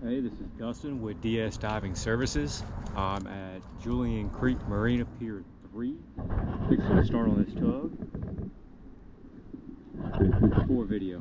Hey, this is Dustin with DS Diving Services. I'm at Julian Creek Marina Pier 3. Fixing to start on this tug. Before video.